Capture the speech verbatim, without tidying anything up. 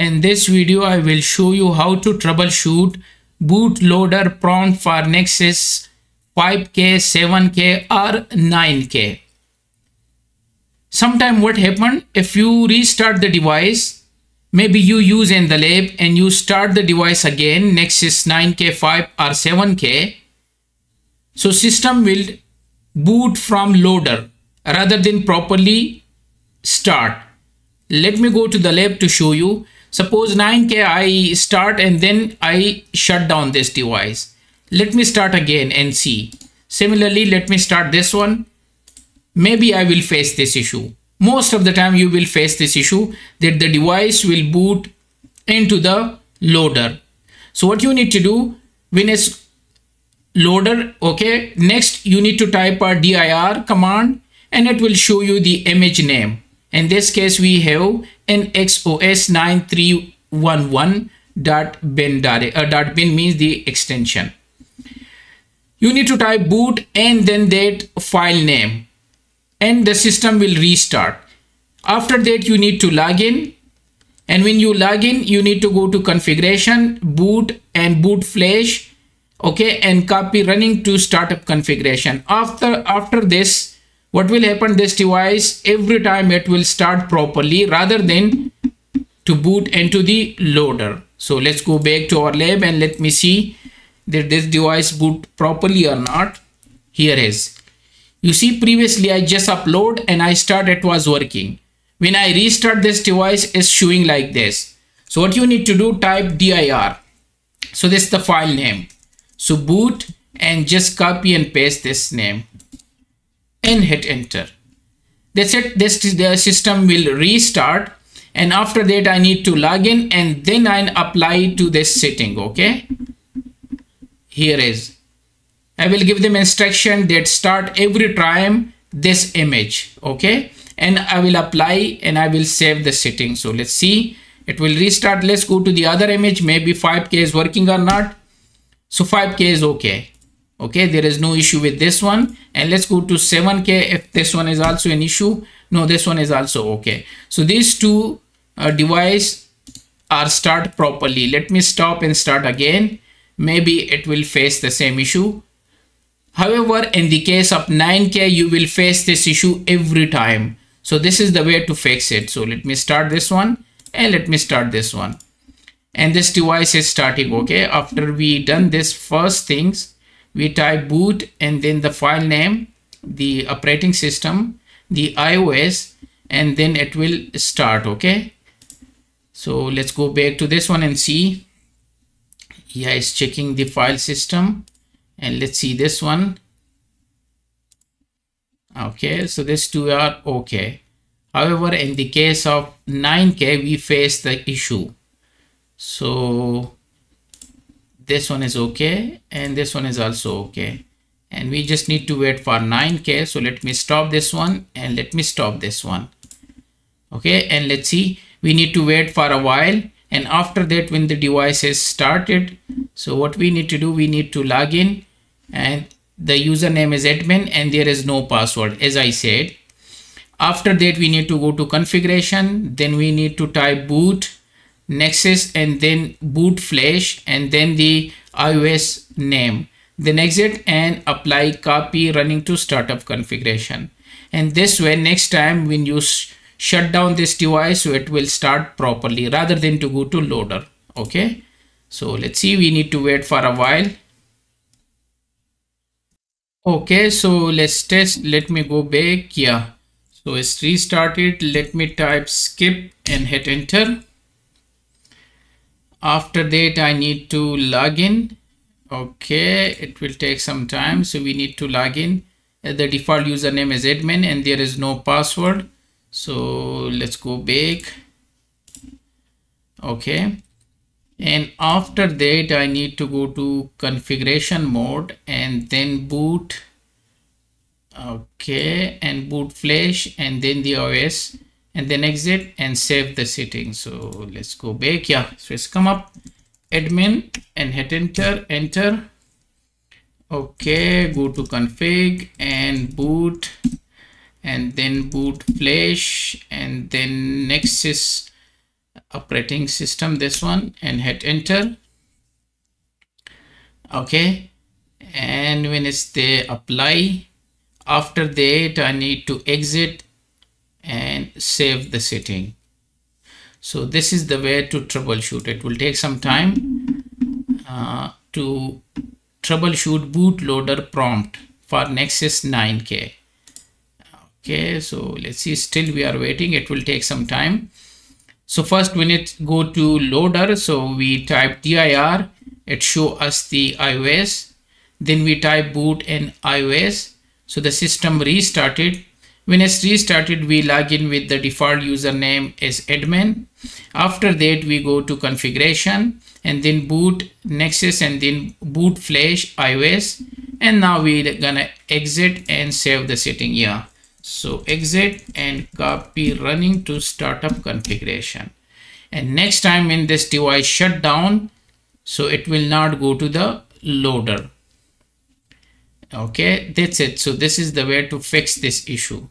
In this video, I will show you how to troubleshoot boot loader prompt for Nexus five K, seven K or nine K. Sometime what happened, if you restart the device, maybe you use in the lab and you start the device again, Nexus nine K, five or seven K. So system will boot from loader rather than properly start. Let me go to the lab to show you. Suppose nine K I start and then I shut down this device. Let me start again and see. Similarly, let me start this one. Maybe I will face this issue. Most of the time you will face this issue that the device will boot into the loader. So what you need to do when it's loader, okay, next you need to type a dir command and it will show you the image name. In this case, we have an xos nine three one one dot bendare. Uh, .bin means the extension. You need to type boot and then that file name and the system will restart. After that, you need to log in. And when you log in, you need to go to configuration, boot and boot flash. Okay, and copy running to startup configuration. After, after this, what will happen, this device every time it will start properly rather than to boot into the loader. So let's go back to our lab and let me see that this device boot properly or not. Here is. You see, previously I just upload and I start, it was working. When I restart this device, it's showing like this. So what you need to do, type dir. So this is the file name. So boot and just copy and paste this name. And hit enter. That's it. This the system will restart, and after that I need to log in and then I apply to this setting. Okay, here is, I will give them instruction that start every time this image. Okay, and I will apply and I will save the setting. So let's see, it will restart. Let's go to the other image. Maybe five K is working or not. So five K is okay. Okay, there is no issue with this one. And let's go to seven K. If this one is also an issue, no, this one is also okay. So these two uh, devices are start properly. Let me stop and start again. Maybe it will face the same issue. However, in the case of nine K, you will face this issue every time. So this is the way to fix it. So let me start this one and let me start this one. And this device is starting okay. After we done this first things, we type boot and then the file name, the operating system, the iOS, and then it will start. Okay, so let's go back to this one and see. Yeah, it's checking the file system and let's see this one. Okay, so these two are okay. However, in the case of nine K, we face the issue. So this one is okay and this one is also okay, and we just need to wait for nine K. So let me stop this one and let me stop this one. Okay, and let's see, we need to wait for a while, and after that when the device is started, so what we need to do, we need to log in and the username is admin and there is no password as I said. After that we need to go to configuration, then we need to type boot Nexus and then boot flash and then the iOS name, then exit and apply copy running to startup configuration. And this way next time when you sh shut down this device, so it will start properly rather than to go to loader. Okay, so let's see, we need to wait for a while. Okay, so let's test. Let me go back. Yeah, so it's restarted. Let me type skip and hit enter. After that I need to log in. Okay, it will take some time, so we need to log in. The default username is admin and there is no password, so let's go back. Okay, and after that I need to go to configuration mode and then boot. Okay, and boot flash and then the iOS, and then exit and save the settings. So let's go back. Yeah, so it's come up admin and hit enter. Enter. Okay, go to config and boot and then boot flash and then Nexus operating system, this one, and hit enter. Okay, and when it's they apply, after that I need to exit and save the setting. So this is the way to troubleshoot. It will take some time uh, to troubleshoot boot loader prompt for Nexus nine K. Okay, so let's see, still we are waiting, it will take some time. So first when it go to loader, so we type dir, it show us the iOS, then we type boot and iOS. So the system restarted. When it's restarted, we log in with the default username as admin. After that, we go to configuration and then boot Nexus and then boot flash iOS. And now we're gonna exit and save the setting here. So exit and copy running to startup configuration. And next time when this device shut down, so it will not go to the loader. Okay, that's it. So this is the way to fix this issue.